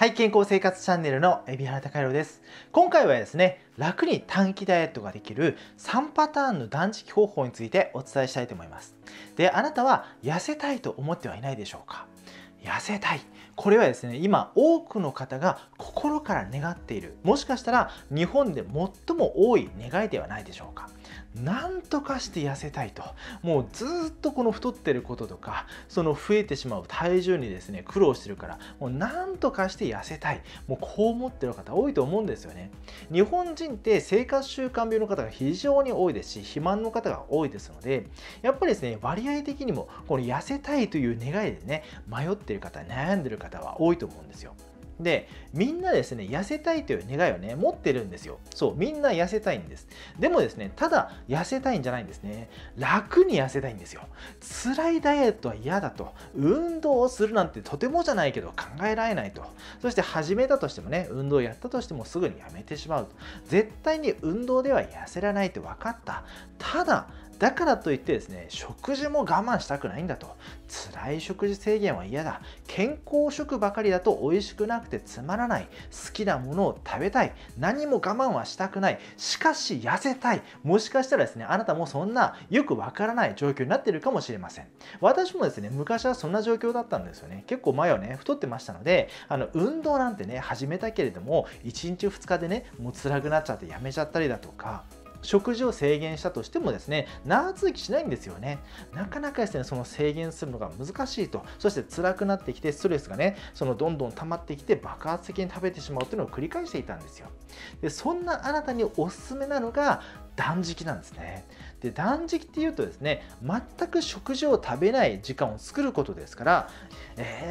はい、健康生活チャンネルの海老原貴大です。今回はですね、楽に短期ダイエットができる3パターンの断食方法についてお伝えしたいと思います。で、あなたは痩せたいと思ってはいないでしょうか。痩せたい、これはですね、今多くの方が心から願っている、もしかしたら日本で最も多い願いではないでしょうか。なんとかして痩せたいと、もうずっとこの太ってることとか、その増えてしまう体重にですね苦労してるから、もうなんとかして痩せたい、もうこう思ってる方多いと思うんですよね。日本人って生活習慣病の方が非常に多いですし、肥満の方が多いですので、やっぱりですね、割合的にもこの痩せたいという願いでね迷ってる方、悩んでる方は多いと思うんですよ。で、みんなですね、痩せたいという願いをね持ってるんですよ。そう、みんな痩せたいんです。でもですね、ただ痩せたいんじゃないんですね。楽に痩せたいんですよ。辛いダイエットは嫌だと、運動をするなんてとてもじゃないけど考えられないと、そして始めたとしてもね、運動をやったとしてもすぐにやめてしまうと、絶対に運動では痩せられないと分かった。ただだからといってですね、食事も我慢したくないんだと、辛い食事制限は嫌だ、健康食ばかりだと美味しくなくてつまらない、好きなものを食べたい、何も我慢はしたくない、しかし痩せたい。もしかしたらですね、あなたもそんなよくわからない状況になっているかもしれません。私もですね、昔はそんな状況だったんですよね。結構前はね太ってましたので、運動なんてね始めたけれども1日2日でねもう辛くなっちゃってやめちゃったりだとか、食事を制限したとしてもですね長続きしないんですよね。なかなかですね、その制限するのが難しいと、そして辛くなってきて、ストレスがねどんどん溜まってきて爆発的に食べてしまうというのを繰り返していたんですよ。で、そんなあなたにおすすめなのが断食なんですね。で、断食っていうとですね、全く食事を食べない時間を作ることですから、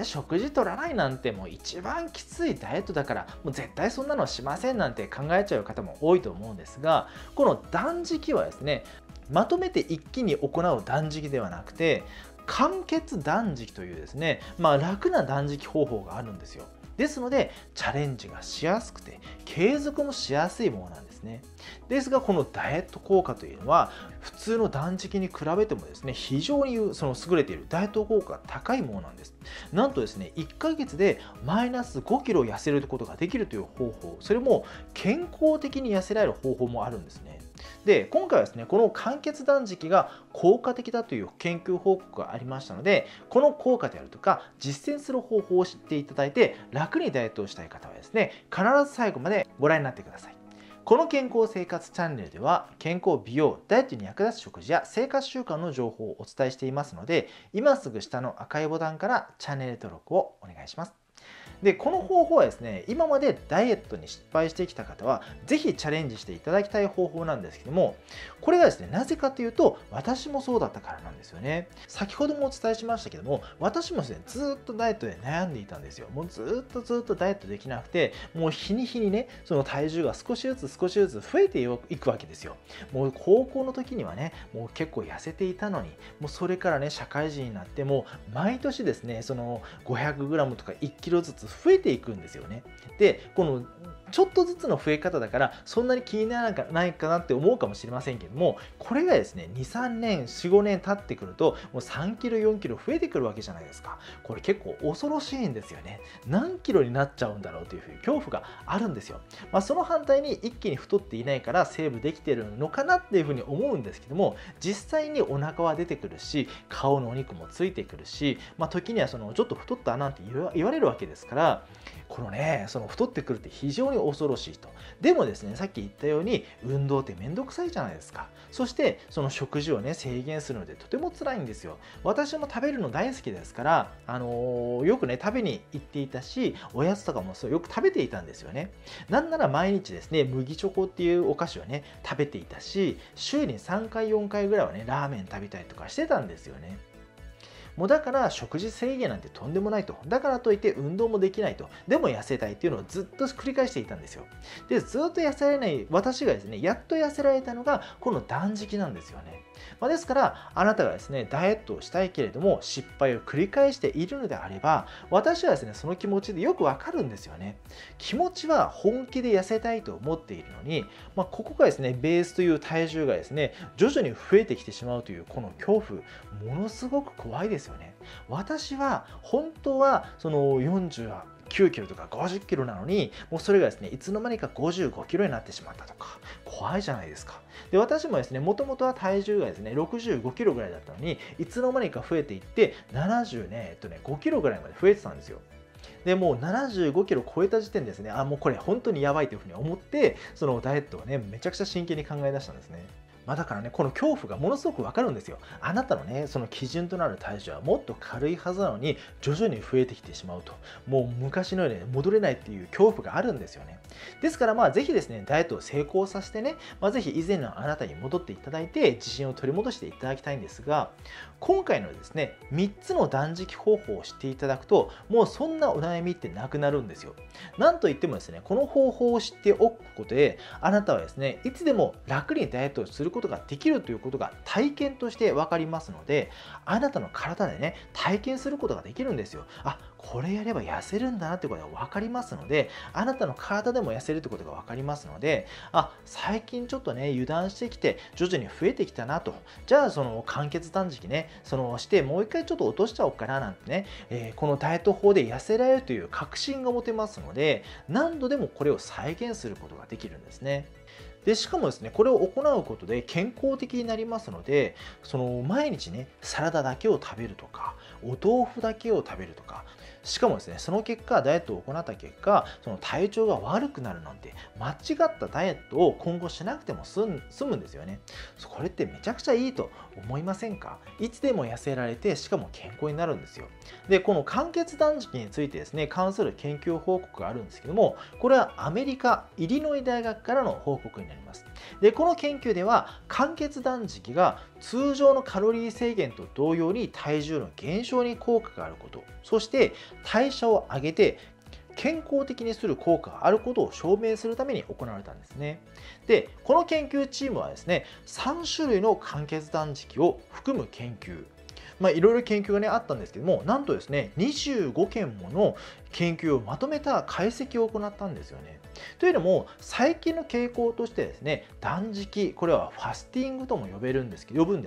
食事取らないなんてもう一番きついダイエットだからもう絶対そんなのしませんなんて考えちゃう方も多いと思うんですが、この断食はですね、まとめて一気に行う断食ではなくて、間欠断食というですね、楽な断食方法があるんですよ。ですのでチャレンジがしやすくて継続もしやすいものなんですね。ですが、このダイエット効果というのは普通の断食に比べてもですね、非常に優れているダイエット効果が高いものなんです。なんとですね、1ヶ月でマイナス5キロ痩せることができるという方法、それも健康的に痩せられる方法もあるんですね。で、今回はですね、この間欠断食が効果的だという研究報告がありましたので、この効果であるとか実践する方法を知っていただいて、楽にダイエットをしたい方はですね、必ず最後までご覧になってください。この健康生活チャンネルでは、健康美容ダイエットに役立つ食事や生活習慣の情報をお伝えしていますので、今すぐ下の赤いボタンからチャンネル登録をお願いします。で、この方法はですね、今までダイエットに失敗してきた方は是非チャレンジしていただきたい方法なんですけども、これがですね、なぜかというと私もそうだったからなんですよね。先ほどもお伝えしましたけども、私もですねずっとダイエットで悩んでいたんですよ。もうずっとダイエットできなくて、もう日に日にね体重が少しずつ増えていくわけですよ。もう高校の時にはねもう結構痩せていたのに、もうそれからね社会人になっても毎年ですね500g とか1キロずつ増えていくんですよね。で、このちょっとずつの増え方だからそんなに気にならないかなって思うかもしれませんけども、これがですね 2、3年、4、5年経ってくるともう3キロ4キロ増えてくるわけじゃないですか。これ結構恐ろしいんですよね。何キロになっちゃうんだろうという恐怖があるんですよ。その反対に一気に太っていないからセーブできてるのかなっていうふうに思うんですけども、実際にお腹は出てくるし、顔のお肉もついてくるし、時にはちょっと太ったなんて言われるわけですから、このね太ってくるって非常に恐ろしいと。でもですね、さっき言ったように運動ってめんどくさいじゃないですか。そして食事をね制限するのでとても辛いんですよ。私も食べるの大好きですから、よくね食べに行っていたし、おやつとかもよく食べていたんですよね。なんなら毎日ですね麦チョコっていうお菓子をね食べていたし、週に3回4回ぐらいはねラーメン食べたりとかしてたんですよね。もうだから食事制限なんてとんでもないと。だからといって運動もできないと。でも痩せたいっていうのをずっと繰り返していたんですよ。で、ずっと痩せられない私がですね、やっと痩せられたのがこの断食なんですよね。ですからあなたがですねダイエットをしたいけれども失敗を繰り返しているのであれば、私はですねその気持ちでよくわかるんですよね。気持ちは本気で痩せたいと思っているのに、ここがですねベースという体重がですね徐々に増えてきてしまうというこの恐怖、ものすごく怖いですよね。私は本当はその40 9キロとか50キロなのに、もうそれがですね、いつの間にか55キロになってしまったとか、怖いじゃないですか。で、私もですね、もともとは体重がですね、65キロぐらいだったのに、いつの間にか増えていって、75キロぐらいまで増えてたんですよ。でもう75キロ超えた時点ですね、あ、もうこれ本当にやばいというふうに思って、そのダイエットをね、めちゃくちゃ真剣に考え出したんですね。まあだからね、この恐怖がものすごくわかるんですよ。あなたのね、その基準となる体重はもっと軽いはずなのに、徐々に増えてきてしまうと、もう昔のように戻れないっていう恐怖があるんですよね。ですからまあ、ぜひですね、ダイエットを成功させてね、ぜひ以前のあなたに戻っていただいて、自信を取り戻していただきたいんですが、今回のですね、3つの断食方法を知っていただくと、もうそんなお悩みってなくなるんですよ。なんといってもですね、この方法を知っておくことで、あなたはですね、いつでも楽にダイエットをすることができるということが体験として分かりますので、あなたの体でね、体験することができるんですよ。あ、これやれば痩せるんだなってことが分かりますので、あなたの体でも痩せるってことが分かりますので、あ、最近ちょっとね、油断してきて徐々に増えてきたなと、じゃあその間欠断食ね、そのしてもう一回ちょっと落としちゃおうかななんてね、このダイエット法で痩せられるという確信が持てますので、何度でもこれを再現することができるんですね。でしかもですね、これを行うことで健康的になりますので、その毎日ね、サラダだけを食べるとか、お豆腐だけを食べるとか、しかもですね、その結果、ダイエットを行った結果、その体調が悪くなるなんて、間違ったダイエットを今後しなくても済むんですよね。これってめちゃくちゃいいと思いませんか？いつでも痩せられて、しかも健康になるんですよ。で、この間欠断食についてですね、関する研究報告があるんですけども、これはアメリカ・イリノイ大学からの報告になります。で、この研究では、間欠断食が通常のカロリー制限と同様に体重の減少に効果があること、そして代謝を上げて健康的にする効果があることを証明するために行われたんですね。で、この研究チームはですね、3種類の間欠断食を含む研究、いろいろ研究が、ね、あったんですけども、なんとですね、25件もの研究をまとめた解析を行ったんですよね。というのも、最近の傾向としてですね、断食、これはファスティングとも呼ぶんです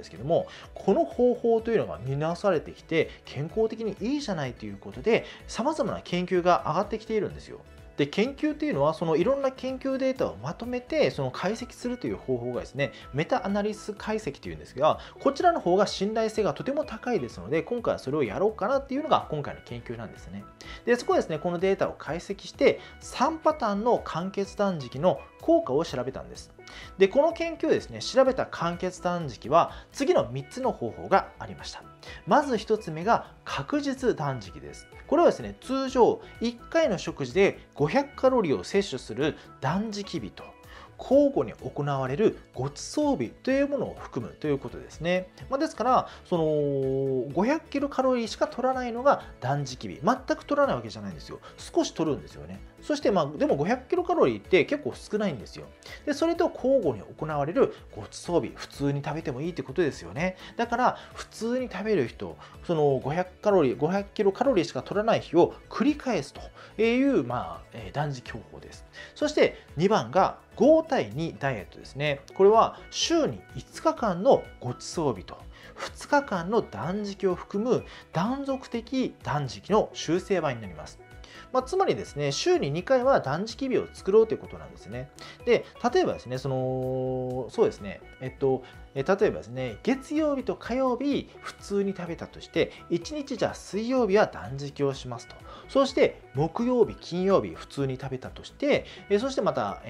けども、この方法というのが見直されてきて、健康的にいいじゃないということで、さまざまな研究が上がってきているんですよ。で、研究というのは、そのいろんな研究データをまとめて、その解析するという方法がですね、メタアナリス解析というんですが、こちらの方が信頼性がとても高いですので、今回はそれをやろうかなっていうのが今回の研究なんですね。で、そこはですね、このデータを解析して、3パターンの間欠断食の効果を調べたんです。で、この研究ですね、調べた間欠断食は、次の3つの方法がありました。まず1つ目が、確実断食です。これはですね、通常1回の食事で500カロリーを摂取する断食日と、交互に行われるごちそう日というものを含むということですね。ですから、その500キロカロリーしか取らないのが断食日。全く取らないわけじゃないんですよ。少し取るんですよね。そして、でも500キロカロリーって結構少ないんですよ。で、それと交互に行われるごちそう日。普通に食べてもいいってことですよね。だから、普通に食べる人、その500キロカロリーしか取らない日を繰り返すという、断食方法です。そして、2番が、5対2ダイエットですね。これは週に5日間のごちそう日と2日間の断食を含む断続的断食の修正版になります。つまりですね、週に2回は断食日を作ろうということなんですね。で、例えばですね、月曜日と火曜日普通に食べたとして、1日じゃあ水曜日は断食をしますと。そして木曜日、金曜日普通に食べたとして、そしてまた、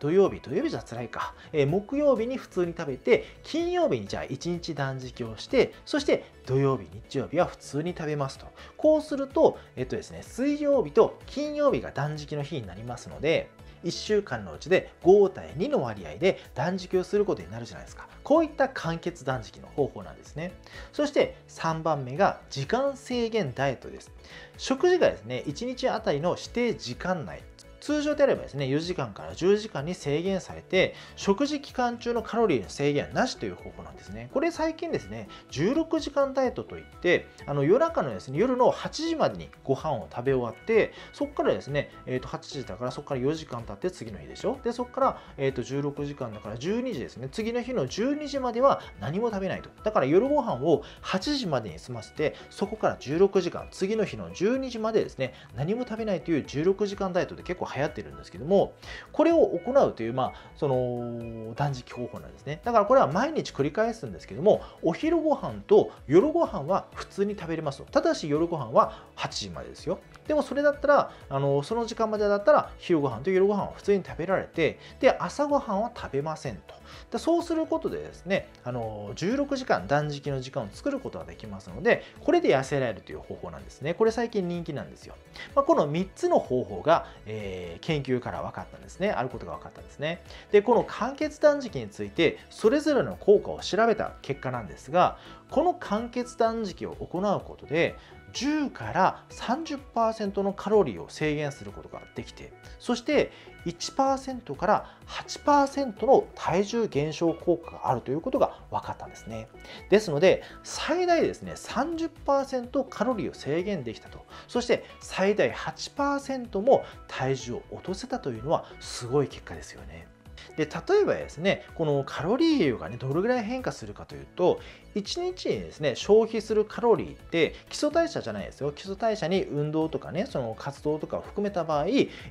土曜日じゃ辛いか、木曜日に普通に食べて、金曜日にじゃあ1日断食をして、そして土曜日、日曜日は普通に食べますと。こうすると、水曜日と金曜日が断食の日になりますので、1週間のうちで5対2の割合で断食をすることになるじゃないですか。こういった間欠断食の方法なんですね。そして3番目が時間制限ダイエットです。食事がですね、1日あたりの指定時間内、通常であればですね、4時間から10時間に制限されて、食事期間中のカロリーの制限はなしという方法なんですね。これ最近ですね、16時間ダイエットといって、夜中のですね、夜の8時までにご飯を食べ終わって、そこからですね、8時だから、そこから4時間経って次の日でしょ。でそこから、16時間だから12時ですね、次の日の12時までは何も食べないと。だから夜ご飯を8時までに済ませて、そこから16時間、次の日の12時までですね、何も食べないという16時間ダイエットで結構流行ってるんですけども、これを行うという、その断食方法なんですね。だからこれは毎日繰り返すんですけども、お昼ご飯と夜ご飯は普通に食べれますと。ただし夜ご飯は8時までですよ。でもそれだったら、その時間までだったら昼ご飯と夜ご飯は普通に食べられて、で朝ご飯は食べませんと。でそうすることでですね、16時間断食の時間を作ることができますので、これで痩せられるという方法なんですね。これ最近人気なんですよ。この3つの方法が、研究から分かったんですね。あることが分かったんですね。でこの間欠断食についてそれぞれの効果を調べた結果なんですが、この間欠断食を行うことで10から 30% のカロリーを制限することができて、そして 1% から 8% の体重減少効果があるということが分かったんですね。ですので最大ですね 30% カロリーを制限できたと、そして最大 8% も体重を落とせたというのはすごい結果ですよね。で例えばですね、このカロリー量がね、どれぐらい変化するかというと、1日にですね、消費するカロリーって基礎代謝じゃないですよ。基礎代謝に運動とかね、その活動とかを含めた場合、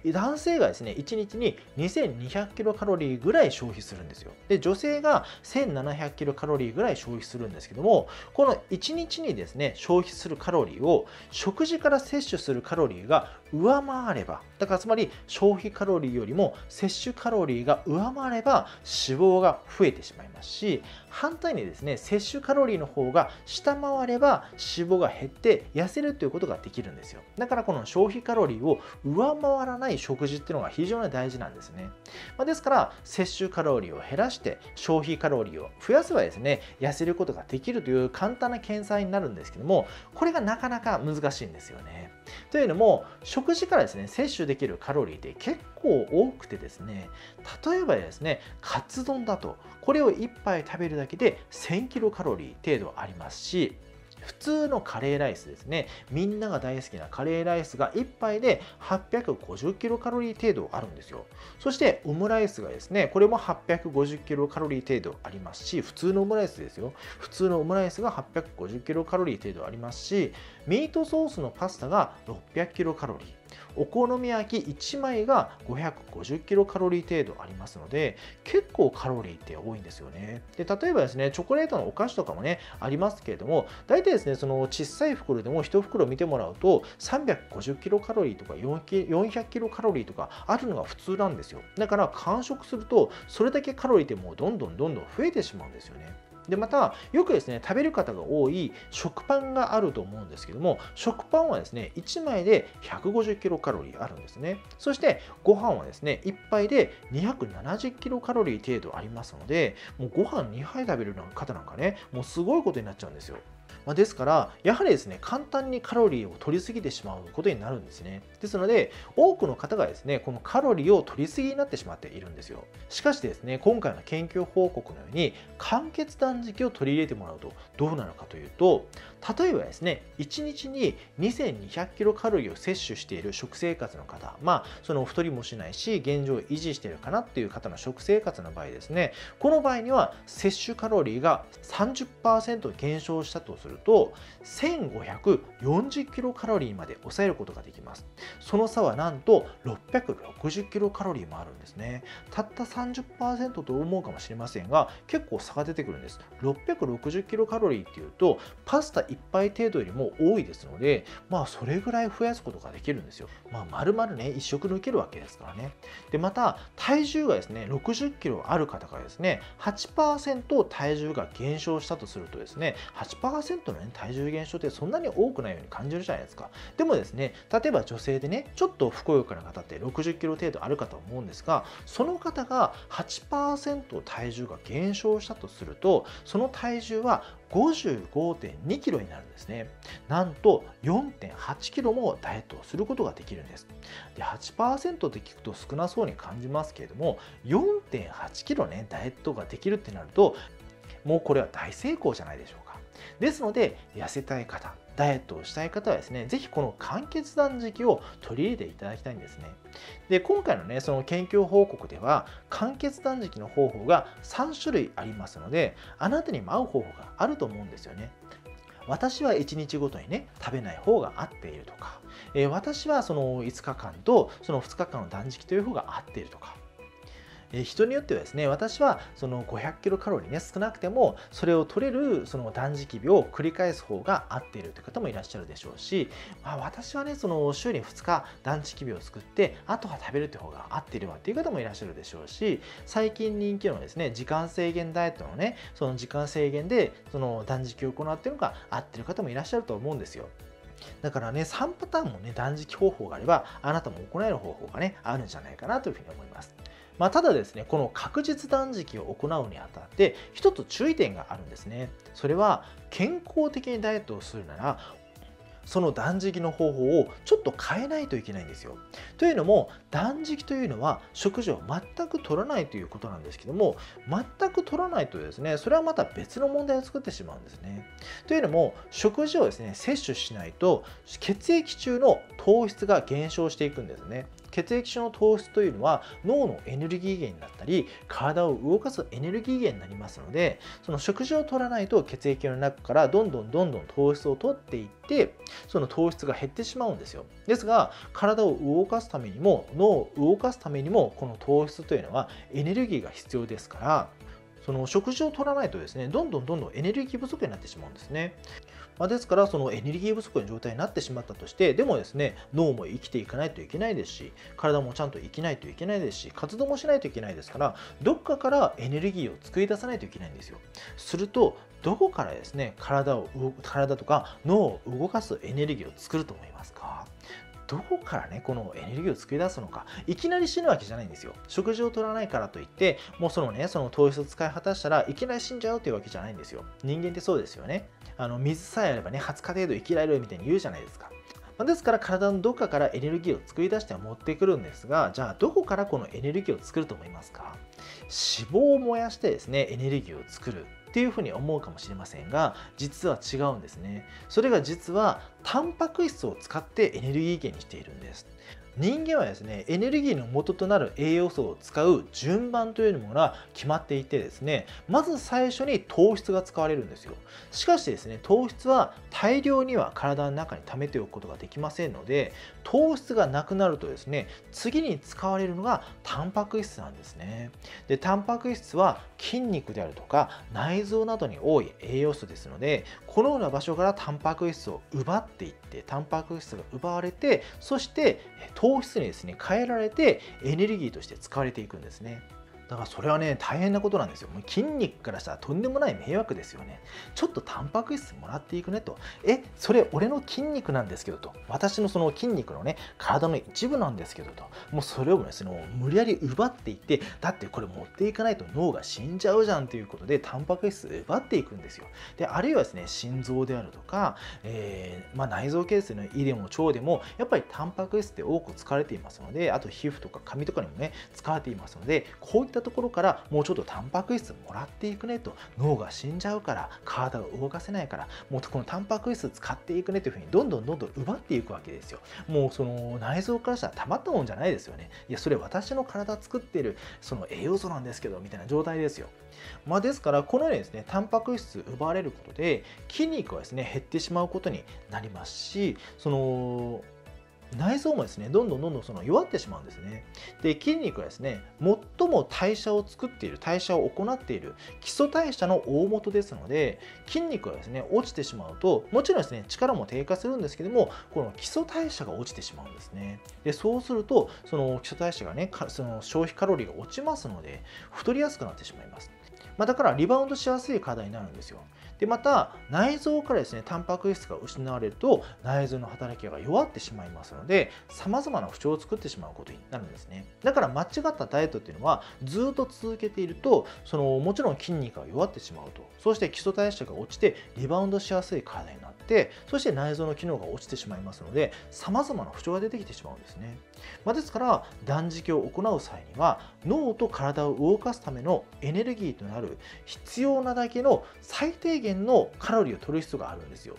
男性がですね、1日に2200キロカロリーぐらい消費するんですよ。で女性が1700キロカロリーぐらい消費するんですけども、この1日にですね、消費するカロリーを食事から摂取するカロリーが上回れば、だからつまり消費カロリーよりも摂取カロリーが上回れば脂肪が増えてしまいますし、反対にですね、摂取カロリーの方が下回れば脂肪が減って痩せるということができるんですよ。だからこの消費カロリーを上回らない食事っていうのが非常に大事なんですね。ですから摂取カロリーを減らして消費カロリーを増やせばですね、痩せることができるという簡単な計算になるんですけども、これがなかなか難しいんですよね。というのも食事からですね、摂取できるカロリーって結構多くてですね、例えばですね、カツ丼だとこれを1杯食べるだけで1000キロカロリー程度ありますし、普通のカレーライスですね、みんなが大好きなカレーライスが1杯で850キロカロリー程度あるんですよ。そしてオムライスがですね、これも850キロカロリー程度ありますし、普通のオムライスですよ。普通のオムライスが850キロカロリー程度ありますし、ミートソースのパスタが600キロカロリー。お好み焼き1枚が550キロカロリー程度ありますので、結構カロリーって多いんですよね。で例えばですね、チョコレートのお菓子とかもねありますけれども、大体ですね、その小さい袋でも1袋見てもらうと350キロカロリーとか400キロカロリーとかあるのが普通なんですよ。だから完食するとそれだけカロリーってもうどんどん増えてしまうんですよね。でまたよくですね、食べる方が多い食パンがあると思うんですけども、食パンはですね、1枚で150キロカロリーあるんですね。そしてご飯はですね、1杯で270キロカロリー程度ありますので、もうご飯2杯食べる方なんかね、もうすごいことになっちゃうんですよ。ですからやはりですね、簡単にカロリーを取りすぎてしまうことになるんですね。ですので多くの方がですね、このカロリーを取りすぎになってしまっているんですよ。しかしですね、今回の研究報告のように間欠断食を取り入れてもらうとどうなるかというと、例えばですね、1日に2200キロカロリーを摂取している食生活の方、その太りもしないし現状維持しているかなっていう方の食生活の場合ですね、この場合には摂取カロリーが 30% 減少したとすると1540キロカロリーまで抑えることができます。その差はなんと660キロカロリーもあるんですね。たった 30% と思うかもしれませんが、結構差が出てくるんです。660キロカロリーっていうとパスタ1杯程度よりも多いですので、それぐらい増やすことができるんですよ。丸々ね、1食抜けるわけですからね。でまた体重がですね、60キロある方がですね、8% 体重が減少したとするとですね、8% の体重減少ってそんなに多くないように感じるじゃないですか。でもですね、例えば女性でね、ちょっとふくよかな方って60キロ程度あるかと思うんですが、その方が 8% 体重が減少したとすると、その体重は55.2 キロになるんですね。なんと 4.8 キロもダイエットをすることができるんです。で 8% って聞くと少なそうに感じますけれども、 4.8 キロねダイエットができるってなると、もうこれは大成功じゃないでしょうか。ですので、痩せたい方、ダイエットをしたい方はですね、ぜひこの間欠断食を取り入れていただきたいんですね。で、今回のね、その研究報告では、間欠断食の方法が3種類ありますので、あなたにも合う方法があると思うんですよね。私は1日ごとにね、食べない方が合っているとか、私はその5日間とその2日間の断食という方が合っているとか、人によってはですね、私はその500キロカロリーね、少なくてもそれを取れるその断食日を繰り返す方が合っているという方もいらっしゃるでしょうし、まあ、私はね、その週に2日断食日を作ってあとは食べるという方が合っているわっていう方もいらっしゃるでしょうし、最近人気のですね、時間制限ダイエットのね、その時間制限でその断食を行っているのが合っている方もいらっしゃると思うんですよ。だからね、3パターンもね、断食方法があれば、あなたも行える方法がね、あるんじゃないかなというふうに思います。まあ、ただですね、この確実断食を行うにあたって一つ注意点があるんですね。それは、健康的にダイエットをするならその断食の方法をちょっと変えないといけないんですよ。というのも、断食というのは食事を全く取らないということなんですけども、全く取らないとですね、それはまた別の問題を作ってしまうんですね。というのも、食事をですね、摂取しないと血液中の糖質が減少していくんですね。血液中の糖質というのは脳のエネルギー源だったり、体を動かすエネルギー源になりますので、その食事を取らないと血液の中からどんどん糖質を取っていって、その糖質が減ってしまうんですよ。ですが、体を動かすためにも脳を動かすためにも、この糖質というのはエネルギーが必要ですから、その食事を取らないとですね、どんどんエネルギー不足になってしまうんですね。まあ、ですから、そのエネルギー不足の状態になってしまったとして、でもですね、脳も生きていかないといけないですし、体もちゃんと生きないといけないですし、活動もしないといけないですから、どっかからエネルギーを作り出さないといけないんですよ。すると、どこからですね、体とか脳を動かすエネルギーを作ると思いますか？どこからね、このエネルギーを作り出すのか。いきなり死ぬわけじゃないんですよ。食事を取らないからといって、もうそのね、その糖質を使い果たしたらいきなり死んじゃうというわけじゃないんですよ。人間ってそうですよね。水さえあればね、20日程度生きられるみたいに言うじゃないですか。ですから、体のどこかからエネルギーを作り出しては持ってくるんですが、じゃあどこからこのエネルギーを作ると思いますか？脂肪を燃やしてですね、エネルギーを作るっていうふうに思うかもしれませんが、実は違うんですね。それが実はタンパク質を使ってエネルギー源にしているんです。人間はですね、エネルギーの元となる栄養素を使う順番というものが決まっていてですね、まず最初に糖質が使われるんですよ。しかしですね、糖質は大量には体の中に溜めておくことができませんので、糖質がなくなるとですね、次に使われるのがタンパク質なんですね。で、タンパク質は筋肉であるとか内臓などに多い栄養素ですので、このような場所からタンパク質を奪っていって、タンパク質が奪われて、そして糖質にですね、変えられてエネルギーとして使われていくんですね。だから、それはね、大変なことなんですよ。もう筋肉からしたらとんでもない迷惑ですよね。ちょっとタンパク質もらっていくねと。それ俺の筋肉なんですけどと。私のその筋肉のね、体の一部なんですけどと。もうそれをですね、無理やり奪っていって、だってこれ持っていかないと脳が死んじゃうじゃんということで、タンパク質奪っていくんですよ。で、あるいはですね、心臓であるとか、内臓系ですね、胃でも腸でも、やっぱりタンパク質って多く使われていますので、あと皮膚とか髪とかにもね、使われていますので、こういったところからもうちょっとタンパク質もらっていくねと。脳が死んじゃうから、体を動かせないから、もうこのタンパク質使っていくねというふうにどんどん奪っていくわけですよ。もうその内臓からしたらたまったもんじゃないですよね。いや、それ私の体作っているその栄養素なんですけどみたいな状態ですよ。まあ、ですから、このようにですね、タンパク質奪われることで筋肉はですね、減ってしまうことになりますし、その内臓もですね、どんどんその弱ってしまうんですね。で、筋肉はですね、最も代謝を作っている、代謝を行っている基礎代謝の大元ですので、筋肉はですね、落ちてしまうと、もちろんですね、力も低下するんですけども、この基礎代謝が落ちてしまうんですね。で、そうすると、その基礎代謝がね、その消費カロリーが落ちますので、太りやすくなってしまいます。まあ、だからリバウンドしやすい体になるんですよ。でまた内臓からですねタンパク質が失われると内臓の働きが弱ってしまいますので、さまざまな不調を作ってしまうことになるんですね。だから間違ったダイエットっていうのはずっと続けていると、もちろん筋肉が弱ってしまうと、そして基礎代謝が落ちてリバウンドしやすい体になって、そして内臓の機能が落ちてしまいますので、さまざまな不調が出てきてしまうんですね。ですから断食を行う際には脳と体を動かすためのエネルギーとなる必要なだけの最低限のカロリーを摂る必要があるんですよ。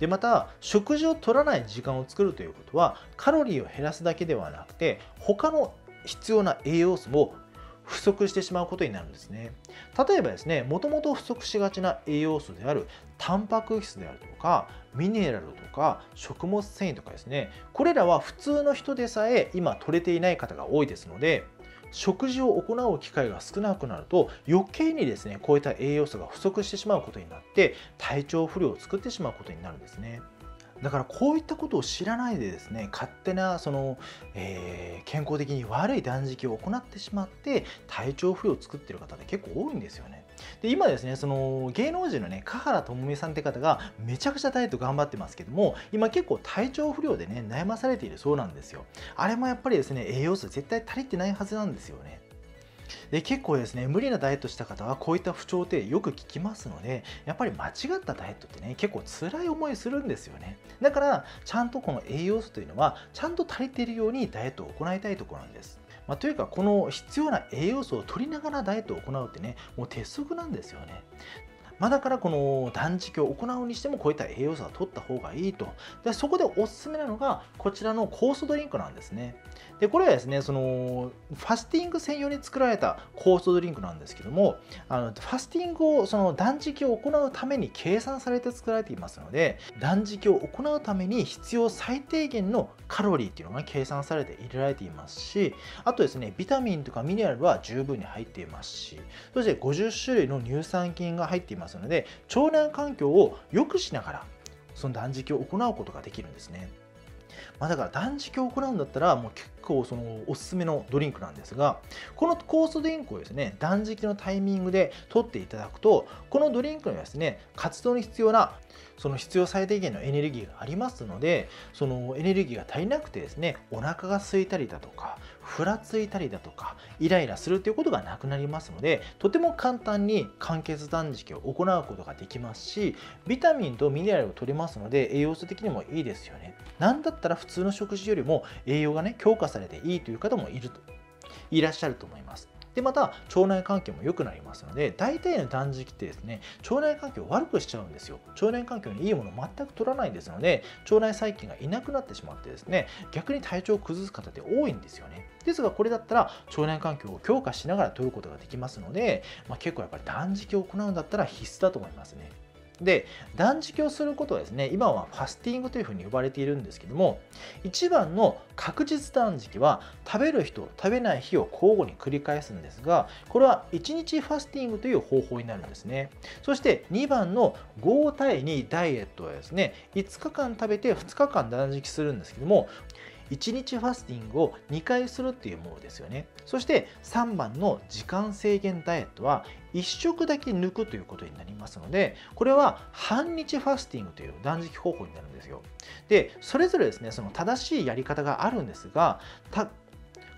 でまた食事を摂らない時間を作るということはカロリーを減らすだけではなくて、他の必要な栄養素も不足してしまうことになるんですね。例えばですね、もともと不足しがちな栄養素であるタンパク質であるとかミネラルとか食物繊維とかですね、これらは普通の人でさえ今摂れていない方が多いですので、食事を行う機会が少なくなると余計にですねこういった栄養素が不足してしまうことになって、体調不良を作ってしまうことになるんですね。だからこういったことを知らないでですね、勝手な健康的に悪い断食を行ってしまって体調不良を作っている方って結構多いんですよね。で今ですね、芸能人のね華原朋美さんって方がめちゃくちゃダイエット頑張ってますけども、今結構体調不良でね悩まされているそうなんですよ。あれもやっぱりですね栄養素絶対足りてないはずなんですよね。で結構ですね無理なダイエットした方はこういった不調ってよく聞きますので、やっぱり間違ったダイエットってね結構辛い思いするんですよね。だからちゃんとこの栄養素というのはちゃんと足りているようにダイエットを行いたいところなんです。というかこの必要な栄養素を取りながらダイエットを行うってねもう鉄則なんですよね。だからこの断食を行うにしてもこういった栄養素は取った方がいいと。でそこでおすすめなのがこちらの酵素ドリンクなんですね。でこれはですねファスティング専用に作られた酵素ドリンクなんですけども、ファスティングを断食を行うために計算されて作られていますので、断食を行うために必要最低限のカロリーっていうのが計算されて入れられていますし、あとですねビタミンとかミネラルは十分に入っていますし、そして50種類の乳酸菌が入っていますので腸内環境を良くしながらその断食を行うことができるんですね。だから断食を行うんだったらもう結構おすすめのドリンクなんですが、この酵素ドリンクをですね断食のタイミングで取っていただくと、このドリンクのですね活動に必要な必要最低限のエネルギーがありますので、そのエネルギーが足りなくてですねお腹が空いたりだとかふらついたりだとかイライラするということがなくなりますので、とても簡単に間欠断食を行うことができますし、ビタミンとミネラルを取れますので栄養素的にもいいですよね。なんだったら普通の食事よりも栄養がね強化されていいという方もいらっしゃると思います。でまた腸内環境も良くなりますので、大体の断食ってですね腸内環境を悪くしちゃうんですよ。腸内環境にいいものを全く取らないですので、腸内細菌がいなくなってしまってですね逆に体調を崩す方って多いんですよね。ですがこれだったら腸内環境を強化しながら取ることができますので、結構やっぱり断食を行うんだったら必須だと思いますね。で断食をすることはですね今はファスティングというふうに呼ばれているんですけども、一番の確実断食は食べる日と食べない日を交互に繰り返すんですが、これは1日ファスティングという方法になるんですね。そして2番の5対2ダイエットはですね5日間食べて2日間断食するんですけども、1日ファスティングを2回するっていうものですよね。そして3番の時間制限ダイエットは1食だけ抜くということになりますので、これは半日ファスティングという断食方法になるんですよ。でそれぞれですね正しいやり方があるんですが、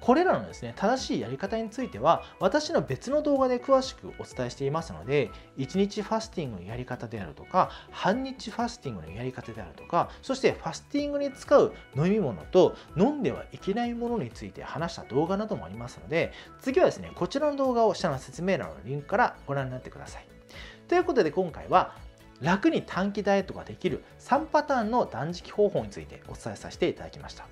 これらのですね正しいやり方については私の別の動画で詳しくお伝えしていますので、1日ファスティングのやり方であるとか半日ファスティングのやり方であるとか、そしてファスティングに使う飲み物と飲んではいけないものについて話した動画などもありますので、次はですねこちらの動画を下の説明欄のリンクからご覧になってください。ということで今回は楽に短期ダイエットができる3パターンの断食方法についてお伝えさせていただきました。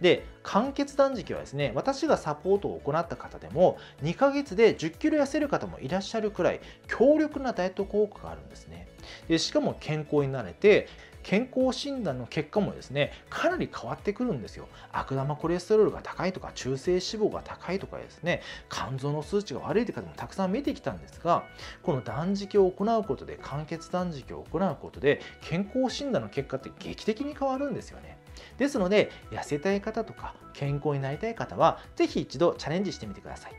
で間欠断食はですね私がサポートを行った方でも2ヶ月で10キロ痩せる方もいらっしゃるくらい強力なダイエット効果があるんですね。でしかも健康になれて健康診断の結果もですねかなり変わってくるんですよ。悪玉コレステロールが高いとか中性脂肪が高いとかですね肝臓の数値が悪いという方もたくさん見てきたんですが、この断食を行うことで間欠断食を行うことで健康診断の結果って劇的に変わるんですよね。ですので、痩せたい方とか健康になりたい方は是非一度チャレンジしてみてください。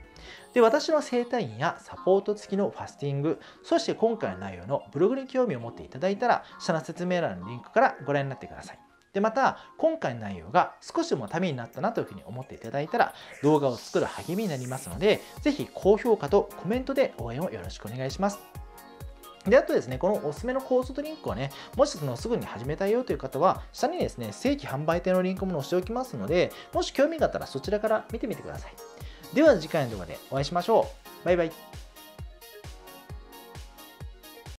で、私の整体院やサポート付きのファスティング、そして今回の内容のブログに興味を持っていただいたら、下の説明欄のリンクからご覧になってください。で、また今回の内容が少しでもためになったなというふうに思っていただいたら、動画を作る励みになりますので、是非高評価とコメントで応援をよろしくお願いします。で、あとですね、このおすすめのコンサルリンクはね、もしすぐに始めたいよという方は、下にですね、正規販売店のリンクも載せておきますので、もし興味があったらそちらから見てみてください。では次回の動画でお会いしましょう。バイバイ。